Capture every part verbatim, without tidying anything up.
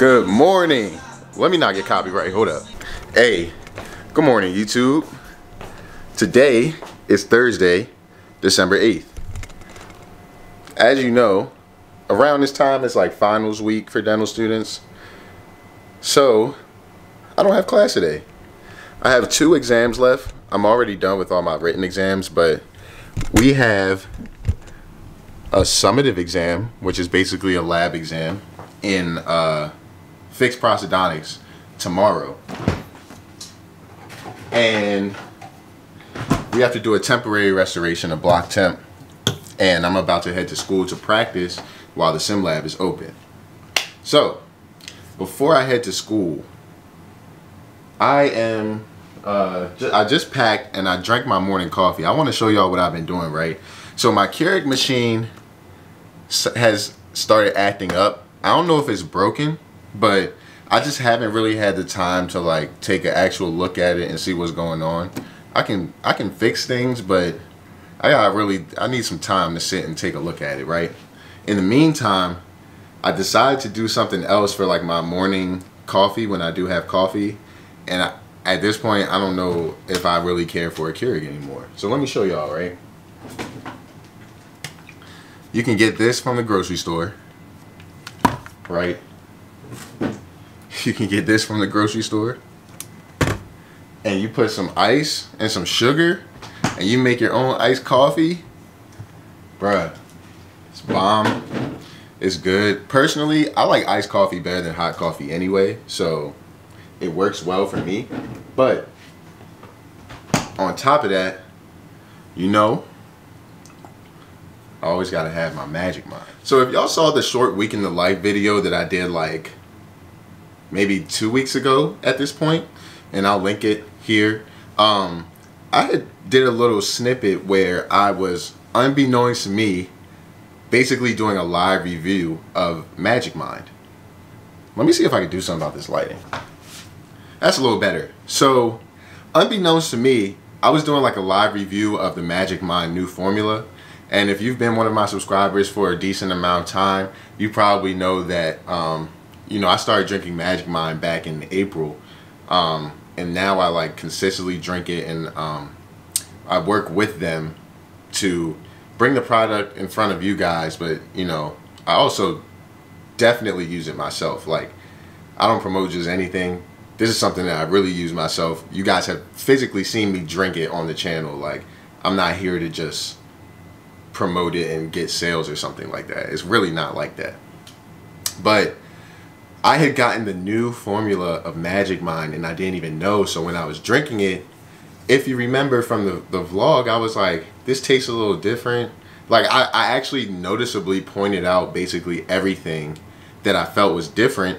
Good morning. Let me not get copyright. Hold up. Hey, good morning, YouTube. Today is Thursday, December eighth. As you know, around this time it's like finals week for dental students. So, I don't have class today. I have two exams left. I'm already done with all my written exams, but we have a summative exam, which is basically a lab exam in uh, fixed prosthodontics tomorrow. And we have to do a temporary restoration of block temp. And I'm about to head to school to practice while the sim lab is open. So, before I head to school, I am, uh, ju- I just packed and I drank my morning coffee. I want to show y'all what I've been doing, right? So my Keurig machine has started acting up. I don't know if it's broken, but I just haven't really had the time to like take an actual look at it and see what's going on. I can, I can fix things, but I gotta really, I need some time to sit and take a look at it, right? In the meantime, I decided to do something else for like my morning coffee when I do have coffee. And I, at this point, I don't know if I really care for a Keurig anymore. So let me show y'all, right? You can get this from the grocery store, right? You can get this from the grocery store. And you put some ice and some sugar, and you make your own iced coffee. Bruh, it's bomb. It's good. Personally, I like iced coffee better than hot coffee anyway, so it works well for me. But on top of that, you know, I always gotta have my Magic Mind. So if y'all saw the short week in the life video that I did like maybe two weeks ago at this point, and I'll link it here, um, I had did a little snippet where I was, unbeknownst to me, basically doing a live review of Magic Mind. Let me see if I can do something about this lighting. That's a little better. So, unbeknownst to me, I was doing like a live review of the Magic Mind new formula. And if you've been one of my subscribers for a decent amount of time, you probably know that, um, you know, I started drinking Magic Mind back in April. Um, and now I like consistently drink it, and um, I work with them to bring the product in front of you guys. But, you know, I also definitely use it myself. Like, I don't promote just anything. This is something that I really use myself. You guys have physically seen me drink it on the channel. Like, I'm not here to just promote it and get sales or something like that. It's really not like that. But I had gotten the new formula of Magic Mind and I didn't even know. So when I was drinking it, if you remember from the, the vlog, I was like, this tastes a little different. Like, I, I actually noticeably pointed out basically everything that I felt was different.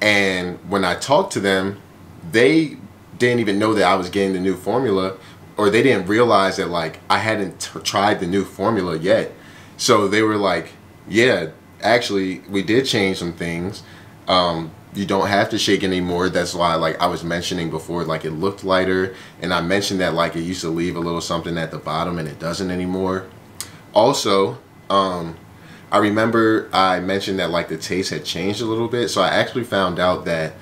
And when I talked to them, they didn't even know that I was getting the new formula, or they didn't realize that like I hadn't t tried the new formula yet. So they were like, yeah, actually we did change some things. Um, you don't have to shake anymore. That's why like I was mentioning before, like it looked lighter, and I mentioned that like it used to leave a little something at the bottom and it doesn't anymore. Also, um, I remember I mentioned that like the taste had changed a little bit. So I actually found out that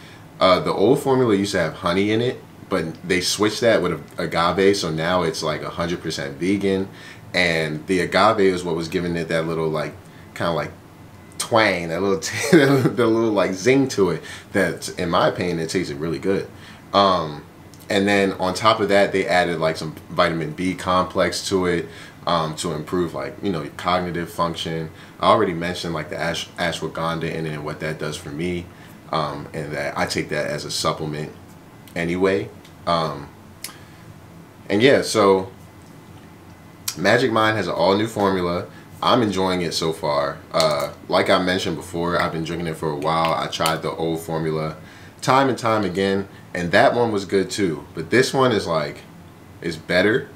uh, the old formula used to have honey in it, but they switched that with agave. So now it's like one hundred percent vegan. And the agave is what was giving it that little like kind of like twang, that little, the little like zing to it that, in my opinion, it tasted really good. Um, and then on top of that, they added like some vitamin B complex to it. Um, to improve like, you know, cognitive function. I already mentioned like the ash ashwagandha in it and what that does for me, um, and that I take that as a supplement anyway. Um, and yeah, so Magic Mind has an all new formula. I'm enjoying it so far. Uh, like I mentioned before, I've been drinking it for a while. I tried the old formula time and time again, and that one was good too. But this one is like, it's better.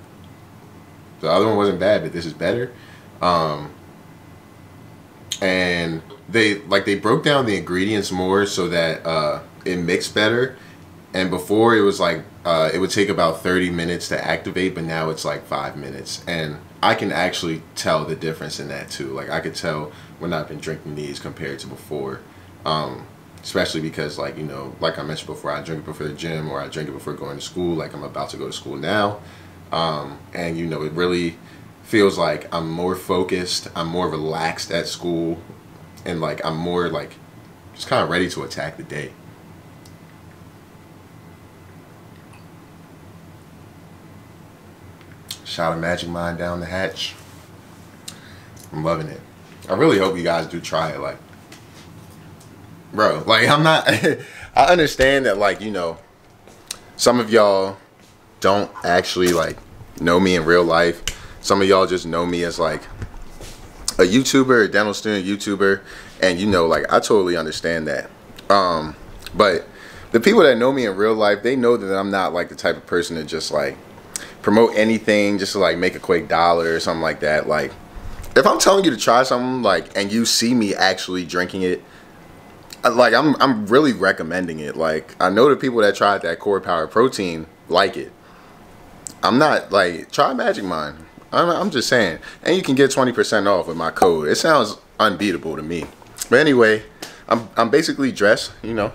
The other one wasn't bad, but this is better. Um, and they like they broke down the ingredients more so that uh, it mixed better. And before it was like, uh, it would take about thirty minutes to activate, but now it's like five minutes. And I can actually tell the difference in that too. Like I could tell when I've been drinking these compared to before. Um, especially because, like, you know, like I mentioned before, I drink it before the gym, or I drink it before going to school. Like, I'm about to go to school now. Um, and, you know, it really feels like I'm more focused. I'm more relaxed at school. And, like, I'm more, like, just kind of ready to attack the day. Shout out Magic Mind down the hatch. I'm loving it. I really hope you guys do try it. Like, bro, like, I'm not, I understand that, like, you know, some of y'all don't actually, like, know me in real life. Some of y'all just know me as, like, a YouTuber, a dental student YouTuber. And, you know, like, I totally understand that. Um, but the people that know me in real life, they know that I'm not, like, the type of person to just, like, promote anything just to, like, make a quick dollar or something like that. Like, if I'm telling you to try something, like, and you see me actually drinking it, like, I'm, I'm really recommending it. Like, I know the people that tried that Core Power Protein like it. I'm not, like, try Magic Mind. I'm, I'm just saying. And you can get twenty percent off with my code. It sounds unbeatable to me. But anyway, I'm, I'm basically dressed, you know.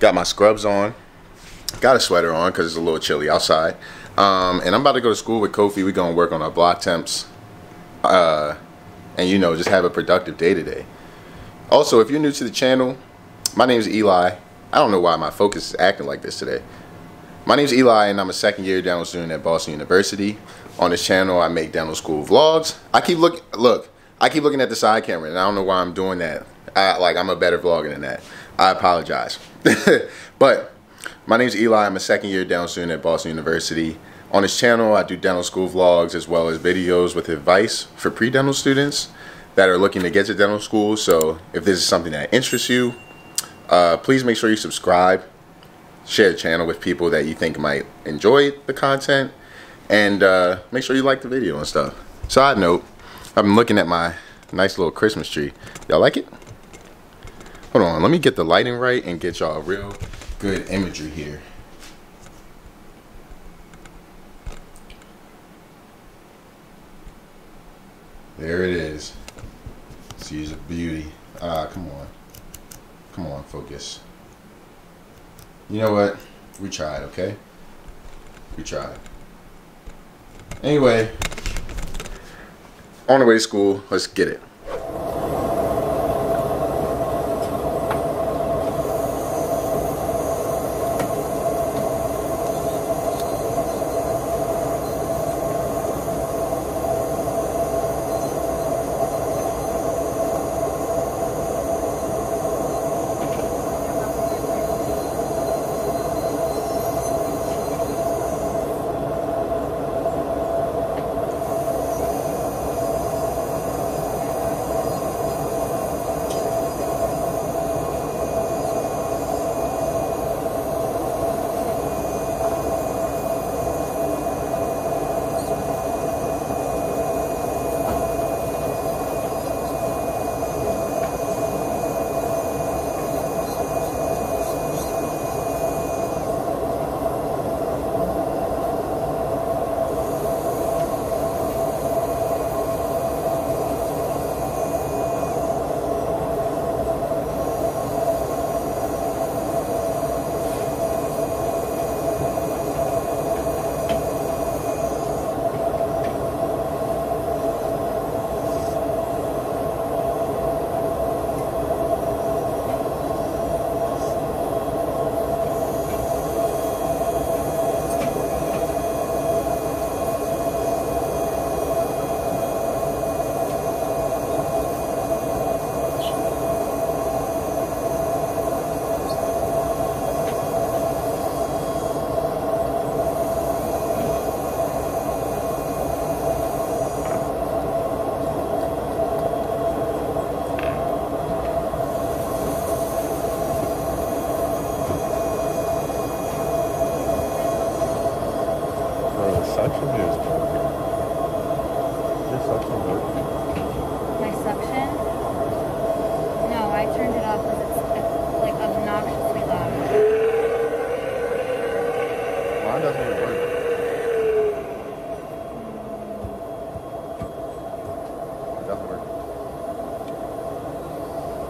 Got my scrubs on. Got a sweater on because it's a little chilly outside. Um, and I'm about to go to school with Kofi. We're going to work on our block temps. Uh, and, you know, just have a productive day today. Also, if you're new to the channel, my name is Eli. I don't know why my focus is acting like this today. My name is Eli, and I'm a second-year dental student at Boston University. On this channel, I make dental school vlogs. I keep looking, look, I keep looking at the side camera, and I don't know why I'm doing that. I, like, I'm a better vlogger than that. I apologize. But my name is Eli. I'm a second-year dental student at Boston University. On this channel, I do dental school vlogs as well as videos with advice for pre-dental students that are looking to get to dental school. So if this is something that interests you, uh, please make sure you subscribe, share the channel with people that you think might enjoy the content, and uh, make sure you like the video and stuff. Side note, I've been looking at my nice little Christmas tree. Y'all like it? Hold on, let me get the lighting right and get y'all real good imagery here. There it is. She's a beauty. Ah, come on. Come on, focus. You know what? We tried, okay? We tried. Anyway, on the way to school, let's get it.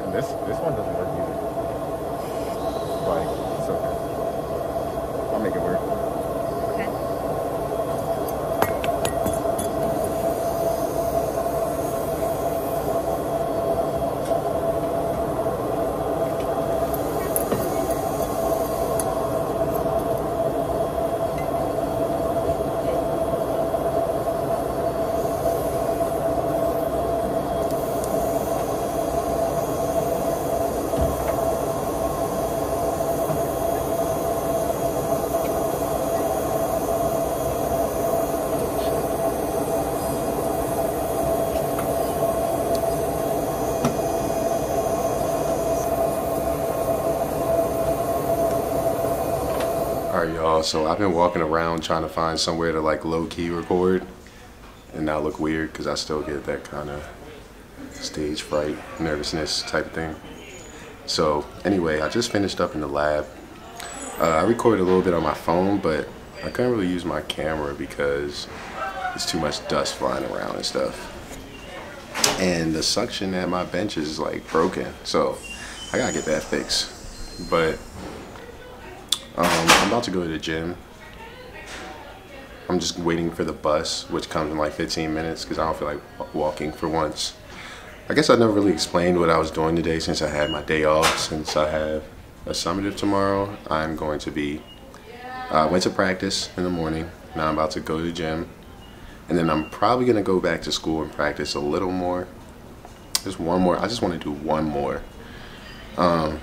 This, this one doesn't work either. body. It's okay. I'll make it work. Okay. Alright y'all, so I've been walking around trying to find somewhere to like low-key record and not look weird, because I still get that kind of stage fright, nervousness type thing. So anyway, I just finished up in the lab. Uh, I recorded a little bit on my phone, but I couldn't really use my camera because it's too much dust flying around and stuff. And the suction at my bench is like broken, so I gotta get that fixed. But Um, I'm about to go to the gym. I'm just waiting for the bus, which comes in like fifteen minutes, because I don't feel like walking for once. I guess I never really explained what I was doing today since I had my day off. Since I have a summative tomorrow, I'm going to be, I uh, went to practice in the morning. Now I'm about to go to the gym. And then I'm probably going to go back to school and practice a little more. Just one more. I just want to do one more. Um,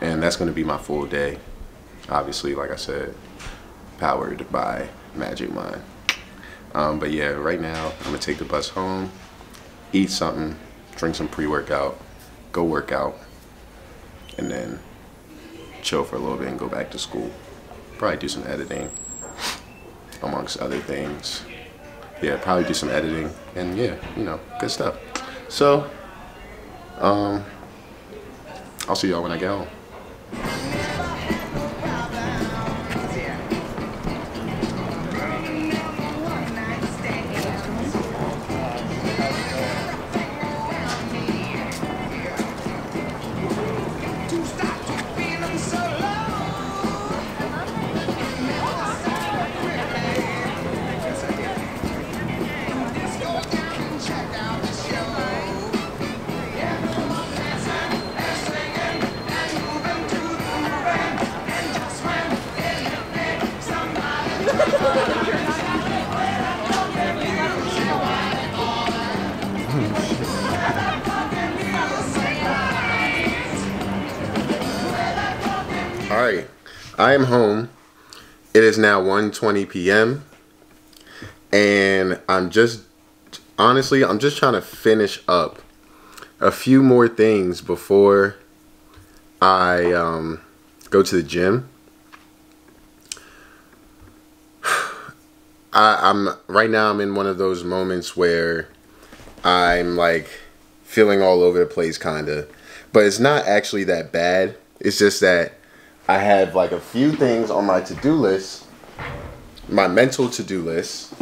and that's going to be my full day. Obviously, like I said, powered by Magic Mind. Um, but yeah, right now, I'm going to take the bus home, eat something, drink some pre-workout, go work out, and then chill for a little bit and go back to school. Probably do some editing, amongst other things. Yeah, probably do some editing, and yeah, you know, good stuff. So, um, I'll see y'all when I get home. Alright, I am home. It is now one twenty p m and I'm just, honestly, I'm just trying to finish up a few more things before I um, go to the gym. I, I'm right now I'm in one of those moments where I'm like feeling all over the place kinda, but it's not actually that bad. It's just that I have like a few things on my to-do list, my mental to-do list,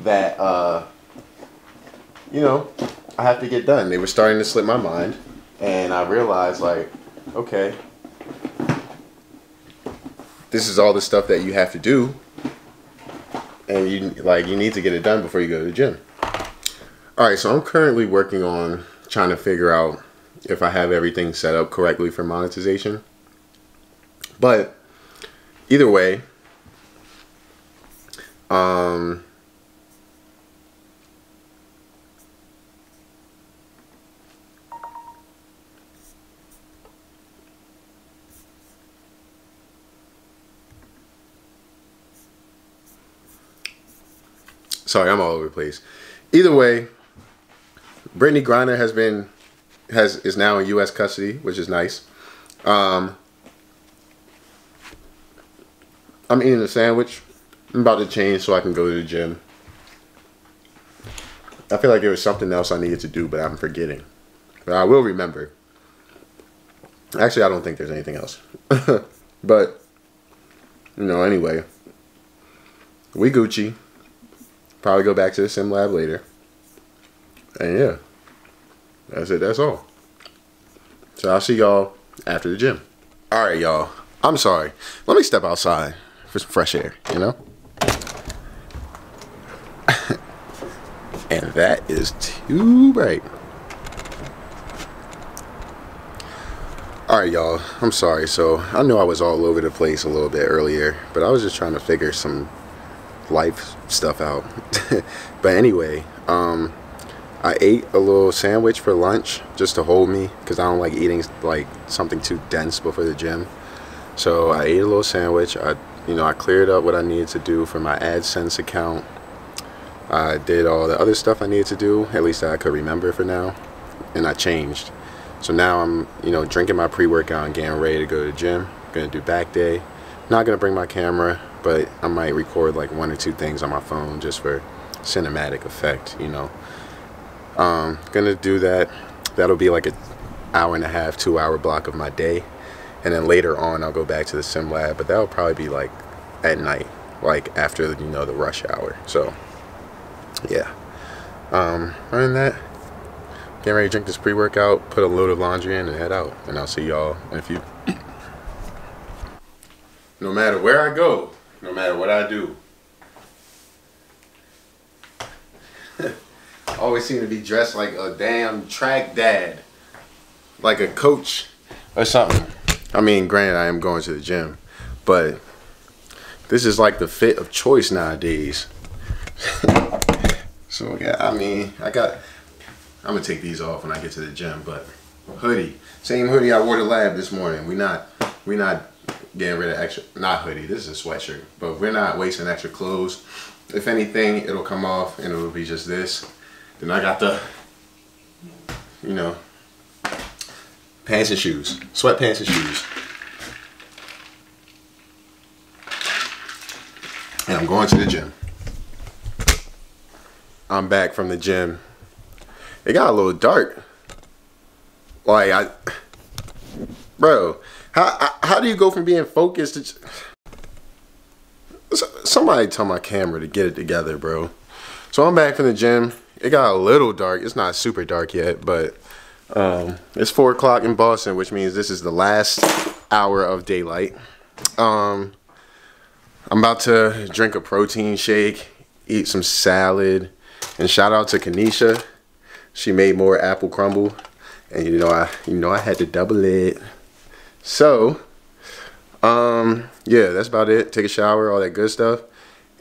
that, uh, you know, I have to get done. They were starting to slip my mind, and I realized, like, okay, this is all the stuff that you have to do, and you, like, you need to get it done before you go to the gym. All right, so I'm currently working on trying to figure out if I have everything set up correctly for monetization. But either way, um, sorry, I'm all over the place. Either way, Brittany Griner has been has is now in U S custody, which is nice. Um, I'm eating a sandwich. I'm about to change so I can go to the gym. I feel like there was something else I needed to do, but I'm forgetting. But I will remember. Actually, I don't think there's anything else. But, you know, anyway. We Gucci. Probably go back to the sim lab later. And yeah. That's it. That's all. So I'll see y'all after the gym. Alright, y'all. I'm sorry. Let me step outside for some fresh air, you know? And that is too bright. Alright y'all, I'm sorry. So I know I was all over the place a little bit earlier, but I was just trying to figure some life stuff out. But anyway, um, I ate a little sandwich for lunch just to hold me, because I don't like eating like something too dense before the gym. So I ate a little sandwich. I, you know, I cleared up what I needed to do for my AdSense account. I did all the other stuff I needed to do, at least that I could remember for now, and I changed. So now I'm, you know, drinking my pre-workout and getting ready to go to the gym. Gonna do back day. Not gonna bring my camera, but I might record like one or two things on my phone just for cinematic effect, you know. Um, gonna do that. That'll be like an hour and a half, two hour block of my day. And then later on, I'll go back to the sim lab, but that'll probably be like at night, like after, you know, the rush hour. So yeah. Um, other than that, getting ready to drink this pre-workout, put a load of laundry in and head out. And I'll see y'all in a few. No matter where I go, no matter what I do, I always seem to be dressed like a damn track dad, like a coach or something. I mean, granted, I am going to the gym, but this is like the fit of choice nowadays. So yeah, I mean, I got, I'm gonna take these off when I get to the gym, but hoodie, same hoodie I wore to lab this morning. We not, we not getting rid of extra, not hoodie, this is a sweatshirt, but we're not wasting extra clothes. If anything, it'll come off and it'll be just this. Then I got the, you know, pants and shoes, sweatpants and shoes. And I'm going to the gym. I'm back from the gym. It got a little dark. Like I, bro, how how do you go from being focused to just, somebody tell my camera to get it together, bro. So I'm back from the gym. It got a little dark. It's not super dark yet, but Um, it's four o'clock in Boston, which means this is the last hour of daylight. Um, I'm about to drink a protein shake, eat some salad, and shout out to Kanisha. She made more apple crumble, and you know I, you know I had to double it. So, um, yeah, that's about it. Take a shower, all that good stuff,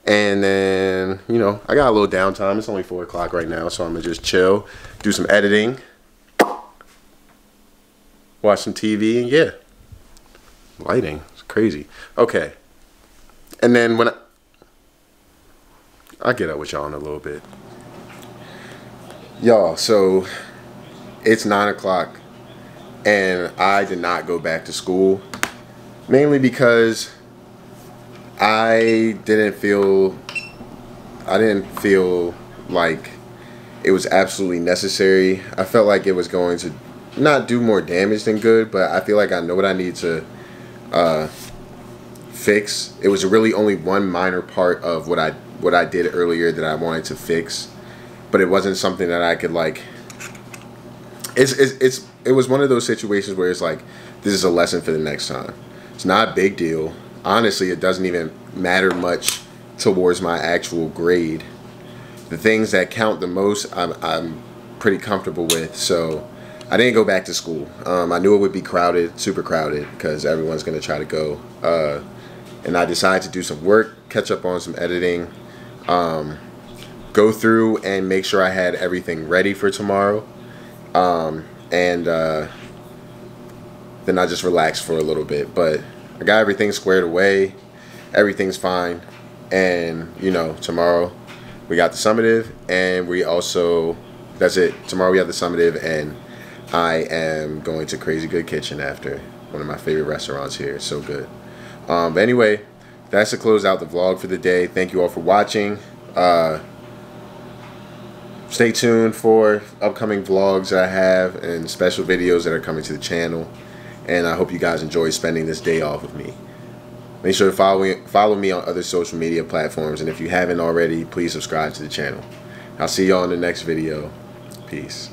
and then you know I got a little downtime. It's only four o'clock right now, so I'm gonna just chill, do some editing. Watch some T V, and yeah. Lighting, it's crazy. Okay. And then when I... I'll get up with y'all in a little bit. Y'all, so it's nine o'clock and I did not go back to school. Mainly because I didn't feel... I didn't feel like it was absolutely necessary. I felt like it was going to not do more damage than good, but I feel like I know what I need to uh, fix. It was really only one minor part of what I what I did earlier that I wanted to fix, but it wasn't something that I could like. It's it's, it's it was one of those situations where it's like, this is a lesson for the next time. It's not a big deal. Honestly, it doesn't even matter much towards my actual grade. The things that count the most, I'm I'm pretty comfortable with. So I didn't go back to school. Um, I knew it would be crowded, super crowded, because everyone's going to try to go. Uh, and I decided to do some work, catch up on some editing, um, go through and make sure I had everything ready for tomorrow. Um, and uh, then I just relaxed for a little bit. But I got everything squared away. Everything's fine. And, you know, tomorrow we got the summative. And we also, that's it. Tomorrow we have the summative, and I am going to Crazy Good Kitchen after, one of my favorite restaurants here. It's so good. Um, but anyway, that's to close out the vlog for the day. Thank you all for watching. Uh, stay tuned for upcoming vlogs that I have and special videos that are coming to the channel. And I hope you guys enjoy spending this day off with me. Make sure to follow, follow me on other social media platforms. And if you haven't already, please subscribe to the channel. I'll see y'all in the next video. Peace.